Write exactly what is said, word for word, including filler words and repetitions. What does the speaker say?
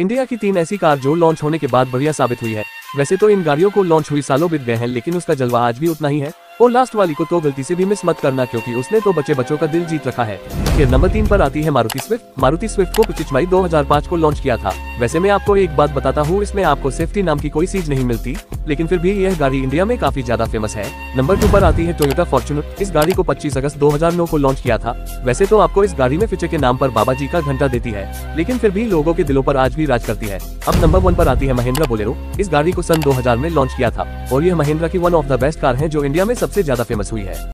India की तीन ऐसी कार जो लॉन्च होने के बाद बढ़िया साबित हुई है। वैसे तो इन गाड़ियों को लॉन्च हुई सालों बीत गए हैं, लेकिन उसका जलवा आज भी उतना ही है। और लास्ट वाली को तो गलती से भी मिस मत करना, क्योंकि उसने तो बच्चे बच्चों का दिल जीत रखा है। फिर नंबर तीन पर आती है मारुति स्विफ्ट। मारुति स्विफ्ट को पच्चीस मई दो हज़ार पाँच को लॉन्च किया था। वैसे मैं आपको एक बात बताता हूँ, इसमें आपको सेफ्टी नाम की कोई चीज नहीं मिलती, लेकिन फिर भी यह गाड़ी इंडिया में काफी ज्यादा फेमस है। नंबर टू पर आती है टोयोटा फॉर्च्यूनर। इस गाड़ी को पच्चीस अगस्त दो हज़ार नौ को लॉन्च किया था। वैसे तो आपको इस गाड़ी में फीचर के नाम पर बाबा जी का घंटा देती है, लेकिन फिर भी लोगों के दिलों पर आज भी राज करती है। अब नंबर वन पर आती है महिंद्रा बोलेरो। इस गाड़ी को सन दो हज़ार में लॉन्च किया था और यह महिंद्रा की one of the best car है जो इंडिया में सबसे ज्यादा फेमस हुई है।